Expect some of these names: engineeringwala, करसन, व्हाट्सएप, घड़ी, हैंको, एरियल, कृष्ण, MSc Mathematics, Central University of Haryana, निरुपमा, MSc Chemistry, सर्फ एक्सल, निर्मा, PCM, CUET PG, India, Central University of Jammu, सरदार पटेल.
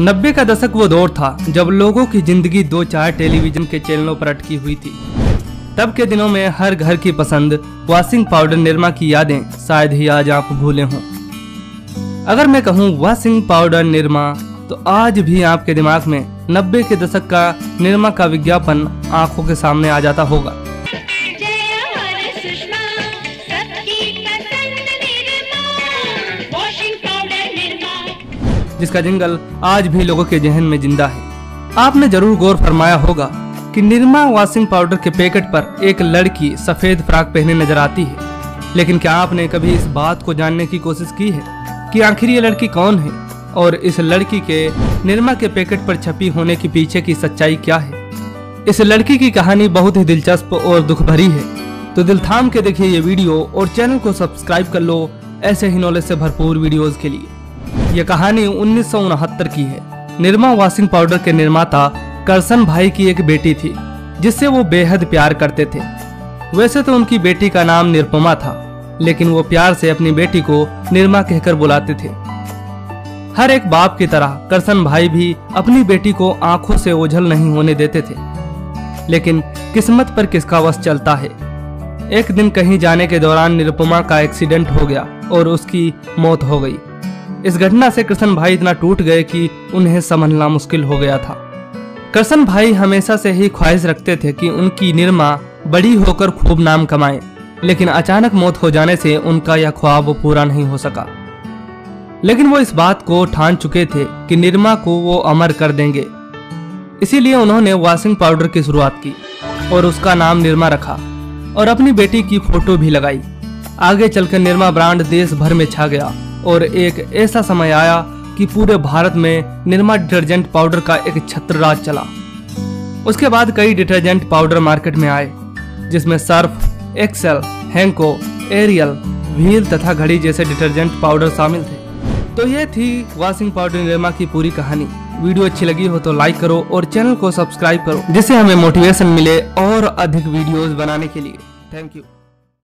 90 का दशक वो दौर था जब लोगों की जिंदगी दो चार टेलीविजन के चैनलों पर अटकी हुई थी। तब के दिनों में हर घर की पसंद वॉशिंग पाउडर निर्मा की यादें शायद ही आज आप भूले हों। अगर मैं कहूं वॉशिंग पाउडर निर्मा तो आज भी आपके दिमाग में 90 के दशक का निर्मा का विज्ञापन आंखों के सामने आ जाता होगा। जिसका जिंगल आज भी लोगों के जहन में जिंदा है। आपने जरूर गौर फरमाया होगा कि निर्मा वॉशिंग पाउडर के पैकेट पर एक लड़की सफेद फ्राक पहने नजर आती है, लेकिन क्या आपने कभी इस बात को जानने की कोशिश की है कि आखिर ये लड़की कौन है और इस लड़की के निर्मा के पैकेट पर छपी होने के पीछे की सच्चाई क्या है? इस लड़की की कहानी बहुत ही दिलचस्प और दुख भरी है, तो दिल थाम के देखिए ये वीडियो और चैनल को सब्सक्राइब कर लो ऐसे ही नॉलेज से भरपूर वीडियोज के लिए। यह कहानी 1969 की है। निर्मा वॉशिंग पाउडर के निर्माता करसन भाई की एक बेटी थी जिससे वो बेहद प्यार करते थे। वैसे तो उनकी बेटी का नाम निरुपमा था, लेकिन वो प्यार से अपनी बेटी को निर्मा कहकर बुलाते थे। हर एक बाप की तरह करसन भाई भी अपनी बेटी को आंखों से ओझल नहीं होने देते थे, लेकिन किस्मत पर किसका वश चलता है। एक दिन कहीं जाने के दौरान निरुपमा का एक्सीडेंट हो गया और उसकी मौत हो गई। इस घटना से कृष्ण भाई इतना टूट गए कि उन्हें संभलना मुश्किल हो गया था। कृष्ण भाई हमेशा से ही ख्वाहिश रखते थे कि उनकी निर्मा बड़ी होकर खूब नाम कमाए, लेकिन अचानक मौत हो जाने से उनका यह ख्वाब पूरा नहीं हो सका। लेकिन वो इस बात को ठान चुके थे कि निर्मा को वो अमर कर देंगे, इसीलिए उन्होंने वॉशिंग पाउडर की शुरुआत की और उसका नाम निर्मा रखा और अपनी बेटी की फोटो भी लगाई। आगे चलकर निर्मा ब्रांड देश भर में छा गया और एक ऐसा समय आया कि पूरे भारत में निर्मा डिटर्जेंट पाउडर का एक छत्रराज चला। उसके बाद कई डिटर्जेंट पाउडर मार्केट में आए, जिसमें सर्फ, एक्सल, हैंको, एरियल, व्हील तथा घड़ी जैसे डिटर्जेंट पाउडर शामिल थे। तो यह थी वॉशिंग पाउडर निर्मा की पूरी कहानी। वीडियो अच्छी लगी हो तो लाइक करो और चैनल को सब्सक्राइब करो, जिससे हमें मोटिवेशन मिले और अधिक वीडियोज बनाने के लिए। Thank you.